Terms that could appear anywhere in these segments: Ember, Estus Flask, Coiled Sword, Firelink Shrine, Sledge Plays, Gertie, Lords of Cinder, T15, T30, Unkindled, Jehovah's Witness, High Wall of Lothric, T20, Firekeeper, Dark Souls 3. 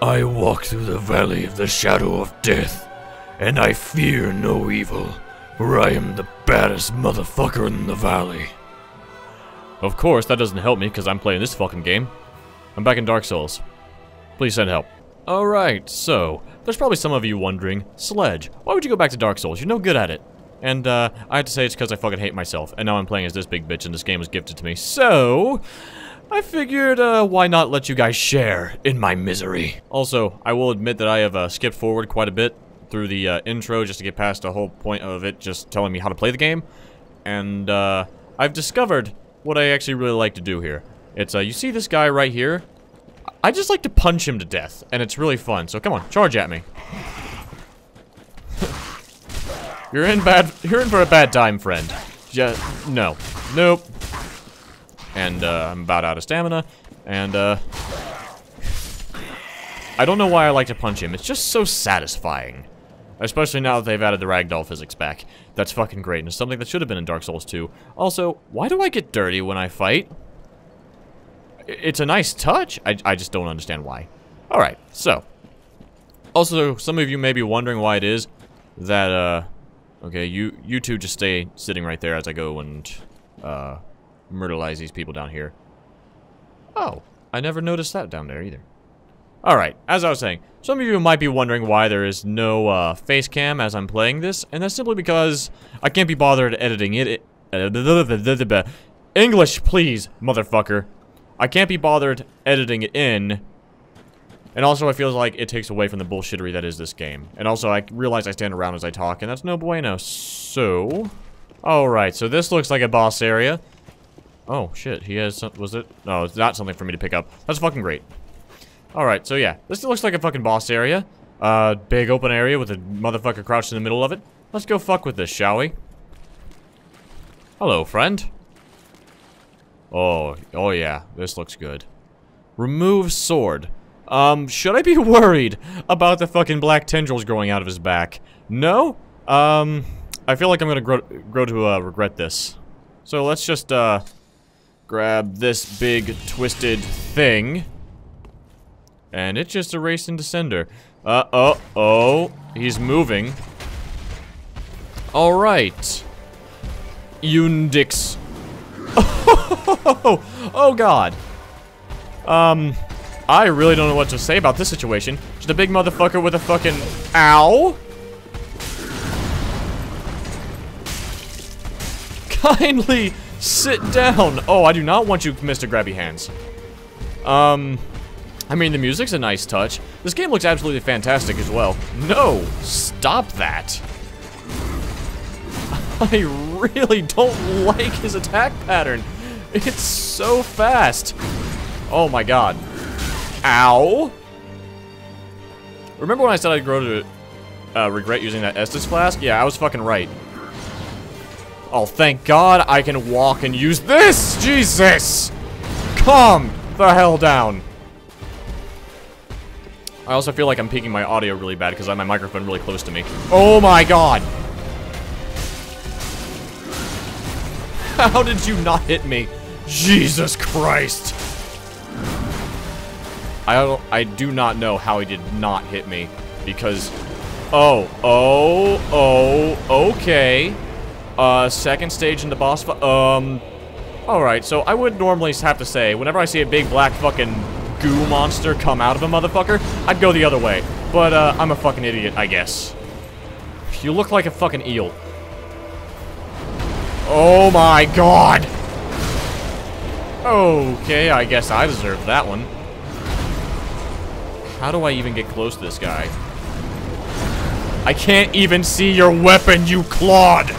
I walk through the valley of the shadow of death, and I fear no evil, for I am the baddest motherfucker in the valley. Of course, that doesn't help me because I'm playing this fucking game. I'm back in Dark Souls. Please send help. Alright, so, there's probably some of you wondering, Sledge, why would you go back to Dark Souls? You're no good at it. And, I have to say it's because I fucking hate myself, and now I'm playing as this big bitch and this game was gifted to me. So, I figured, why not let you guys share in my misery? Also, I will admit that I have, skipped forward quite a bit through the, intro just to get past the whole point of it just telling me how to play the game. And, I've discovered what I actually really like to do here. It's, you see this guy right here? I just like to punch him to death, and it's really fun, so come on, charge at me. You're in for a bad time, friend. No. Nope. And, I'm about out of stamina, and, I don't know why I like to punch him, it's just so satisfying. Especially now that they've added the ragdoll physics back. That's fucking great, and it's something that should have been in Dark Souls 2. Also, why do I get dirty when I fight? It's a nice touch, I just don't understand why. Alright, so. Also, some of you may be wondering why it is that, okay, you two just stay sitting right there as I go and, myrtleize these people down here. Oh, I never noticed that down there either. Alright, as I was saying, some of you might be wondering why there is no, face cam as I'm playing this, and that's simply because I can't be bothered editing it. English, please, motherfucker. I can't be bothered editing it in, and also I feel like it takes away from the bullshittery that is this game. And also I realize I stand around as I talk, and that's no bueno. So, alright, so this looks like a boss area. Oh, shit, he has some, was it? No, it's not something for me to pick up. That's fucking great. Alright, so yeah, this looks like a fucking boss area. Big open area with a motherfucker crouched in the middle of it. Let's go fuck with this, shall we? Hello, friend. Oh yeah, this looks good. Remove sword. Should I be worried about the fucking black tendrils growing out of his back? No? I feel like I'm gonna grow to, regret this. So let's just, grab this big twisted thing. And it just erased into Cinder. He's moving. Alright. Yundix. Oh, God. I really don't know what to say about this situation. Just a big motherfucker with a fucking... Ow! Kindly sit down. Oh, I do not want you, Mr. Grabby Hands. I mean, the music's a nice touch. This game looks absolutely fantastic as well. No, stop that. I really don't like his attack pattern. It's so fast. Oh my god. Ow. Remember when I said I'd grow to regret using that Estus Flask? Yeah, I was fucking right. Oh, thank god I can walk and use this! Jesus! Calm the hell down. I also feel like I'm peaking my audio really bad because I have my microphone really close to me. Oh my god! How did you not hit me? Jesus Christ! I do not know how he did not hit me because... okay. Second stage in the boss fight. Alright, so I would normally have to say, whenever I see a big black fucking goo monster come out of a motherfucker, I'd go the other way. But, I'm a fucking idiot, I guess. You look like a fucking eel. Oh my god! Okay, I guess I deserve that one. How do I even get close to this guy? I can't even see your weapon, you clod!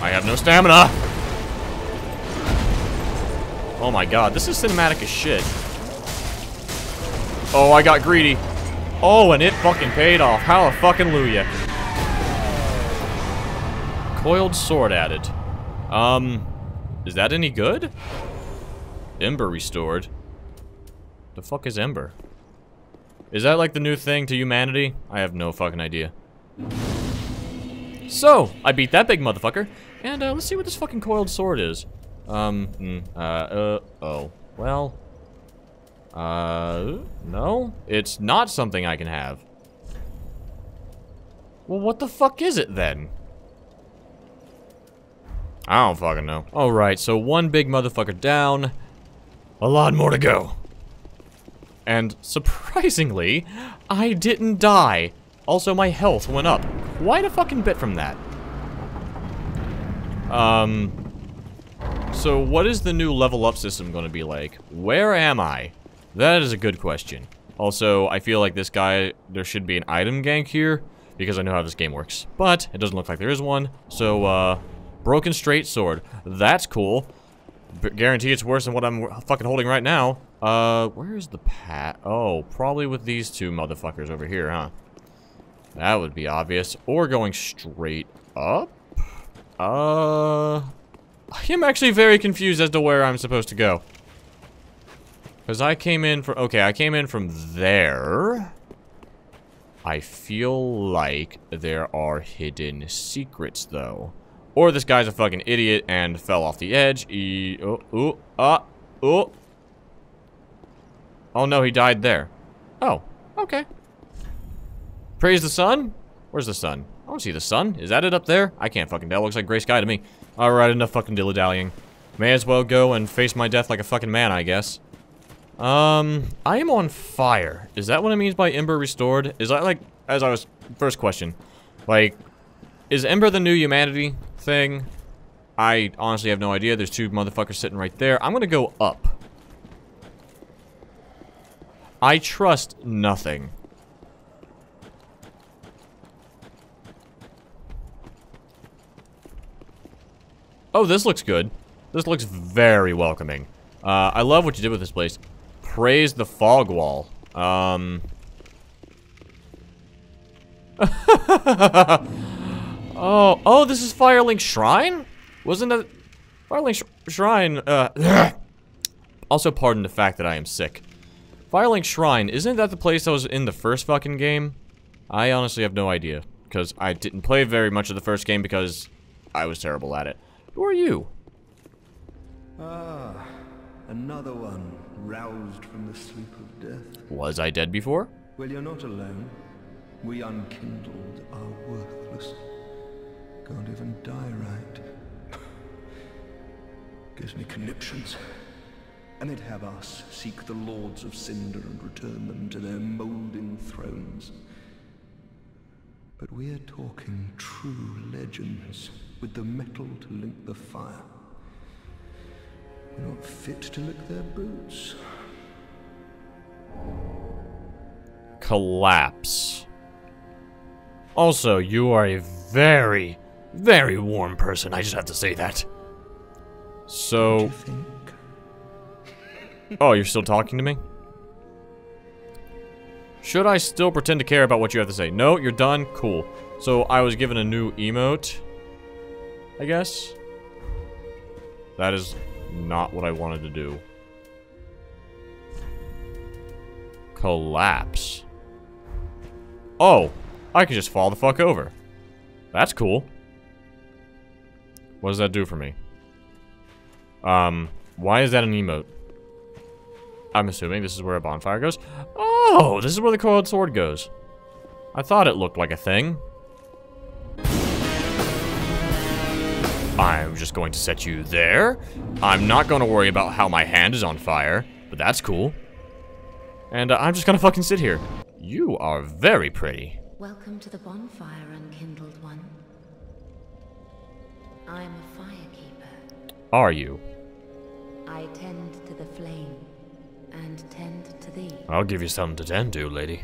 I have no stamina! Oh my god, this is cinematic as shit. Oh, I got greedy. Oh, and it fucking paid off. Hallelujah. Coiled sword added. Is that any good? Ember restored. The fuck is Ember? Is that like the new thing to humanity? I have no fucking idea. So, I beat that big motherfucker. And let's see what this fucking coiled sword is. Oh. Well. No. It's not something I can have. Well, what the fuck is it then? I don't fucking know. Alright, so one big motherfucker down. A lot more to go. And surprisingly, I didn't die. Also, my health went up quite a fucking bit from that. So what is the new level up system gonna be like? Where am I? That is a good question. Also, I feel like this guy, there should be an item gank here, because I know how this game works. But it doesn't look like there is one, so broken straight sword. That's cool. But guarantee it's worse than what I'm fucking holding right now. Where is the path? Oh, probably with these two motherfuckers over here, huh? That would be obvious. Or going straight up? I am actually very confused as to where I'm supposed to go. Because I came in from... Okay, I came in from there. I feel like there are hidden secrets, though. Or this guy's a fucking idiot and fell off the edge. Oh, no, he died there. Oh, okay. Praise the sun? Where's the sun? I don't see the sun. Is that it up there? I can't fucking tell. Looks like gray sky to me. Alright, enough fucking dilly-dallying. May as well go and face my death like a fucking man, I guess. I am on fire. Is that what it means by Ember restored? Is that like, as I was, first question. Like, is Ember the new humanity thing? I honestly have no idea. There's two motherfuckers sitting right there. I'm gonna go up. I trust nothing. Oh, this looks good. This looks very welcoming. I love what you did with this place. Praise the fog wall. Oh, this is Firelink Shrine? Wasn't that... Firelink Shrine, Also, pardon the fact that I am sick. Firelink Shrine, isn't that the place that was in the first fucking game? I honestly have no idea. Because I didn't play very much of the first game because I was terrible at it. Who are you? Ah, another one roused from the sleep of death. Was I dead before? Well, you're not alone. We Unkindled are worthless. Can't even die right. Gives me conniptions. And they'd have us seek the Lords of Cinder and return them to their molding thrones. But we're talking true legends. With the metal to link the fire. We're not fit to lick their boots. Collapse. Also, you are a very, very warm person. I just have to say that. So... Don't you think? Oh, you're still talking to me? Should I still pretend to care about what you have to say? No, you're done? Cool. So, I was given a new emote. I guess. That is not what I wanted to do. Collapse. Oh, I can just fall the fuck over. That's cool. What does that do for me? Why is that an emote? I'm assuming this is where a bonfire goes. Oh, this is where the coiled sword goes. I thought it looked like a thing. I'm just going to set you there. I'm not going to worry about how my hand is on fire, but that's cool. And I'm just going to fucking sit here. You are very pretty. Welcome to the bonfire, Unkindled One. I'm a firekeeper. Are you? I tend to the flame, and tend to thee. I'll give you something to tend to, lady.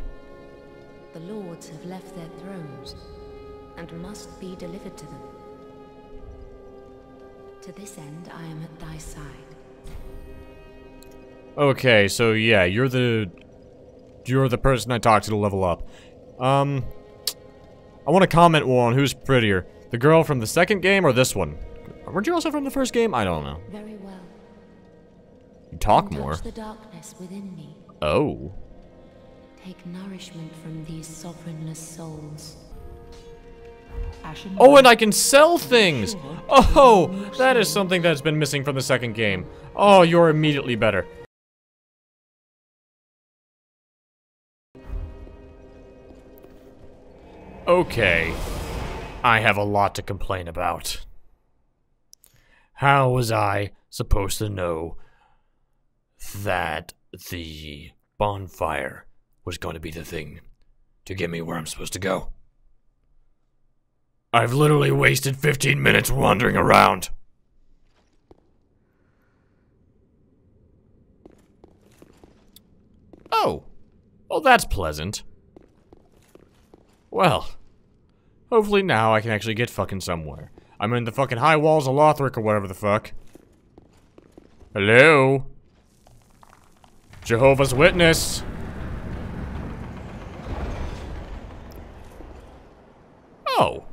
The lords have left their thrones, and must be delivered to them. To this end, I am at thy side. Okay, so yeah, you're the person I talked to level up. I want to comment on who's prettier, the girl from the second game or this one? Weren't you also from the first game? I don't know. Very well. You talk more. Touch the darkness within me. Oh. Take nourishment from these sovereignless souls. Oh, and I can sell things! Oh, that is something that's been missing from the second game. Oh, you're immediately better. Okay. I have a lot to complain about. How was I supposed to know that the bonfire was going to be the thing to get me where I'm supposed to go? I've literally wasted 15 minutes wandering around. Oh. Well, that's pleasant. Well. Hopefully now I can actually get fucking somewhere. I'm in the fucking High Walls of Lothric or whatever the fuck. Hello? Jehovah's Witness. Oh.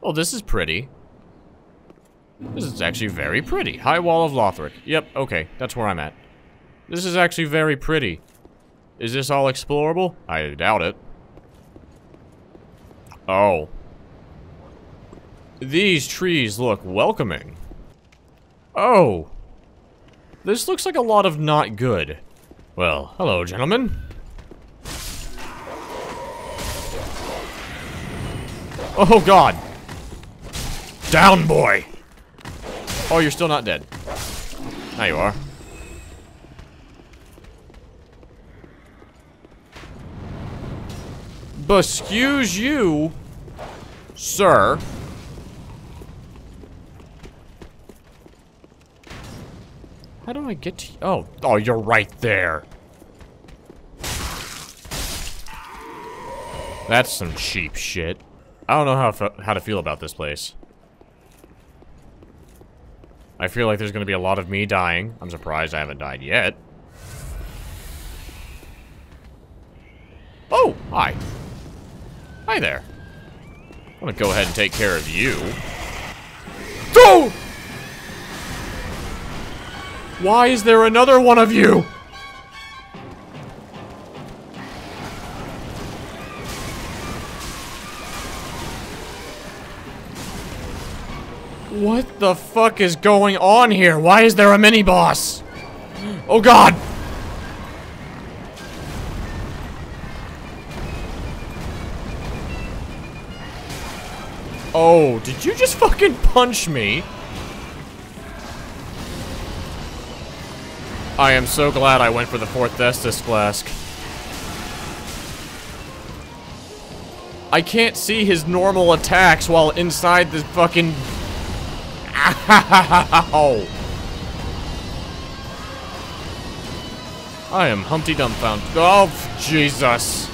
Well, this is pretty. This is actually very pretty. High Wall of Lothric. Yep, okay, that's where I'm at. This is actually very pretty. Is this all explorable? I doubt it. Oh. These trees look welcoming. Oh. This looks like a lot of not good. Well, hello, gentlemen. Oh, God. Down, boy. Oh, you're still not dead. Now you are. Excuse you, sir. How do I get to you? Oh, oh, you're right there. That's some cheap shit. I don't know how to feel about this place. I feel like there's gonna be a lot of me dying. I'm surprised I haven't died yet. Oh, hi. Hi there. I'm gonna go ahead and take care of you. Go! Why is there another one of you? What the fuck is going on here? Why is there a mini-boss? Oh God! Oh, did you just fucking punch me? I am so glad I went for the 4th Estus Flask. I can't see his normal attacks while inside the fucking... Ow! I am Humpty Dumbfounded. Oh, Jesus.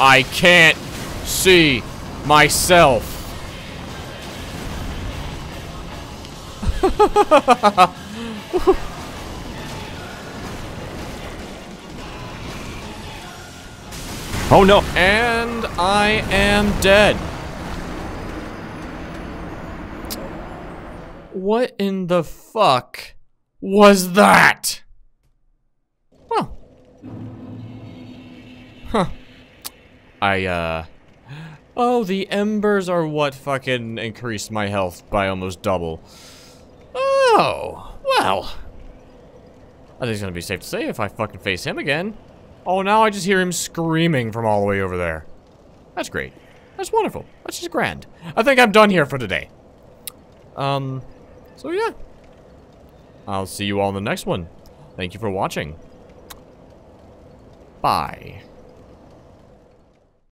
I can't see myself. Oh no. And I am dead. What in the fuck was that? Huh. Huh. Oh, the embers are what fucking increased my health by almost double. Oh, well. I think it's gonna be safe to say if I fucking face him again. Oh, now I just hear him screaming from all the way over there. That's great. That's wonderful. That's just grand. I think I'm done here for today. So yeah. I'll see you all in the next one. Thank you for watching. Bye.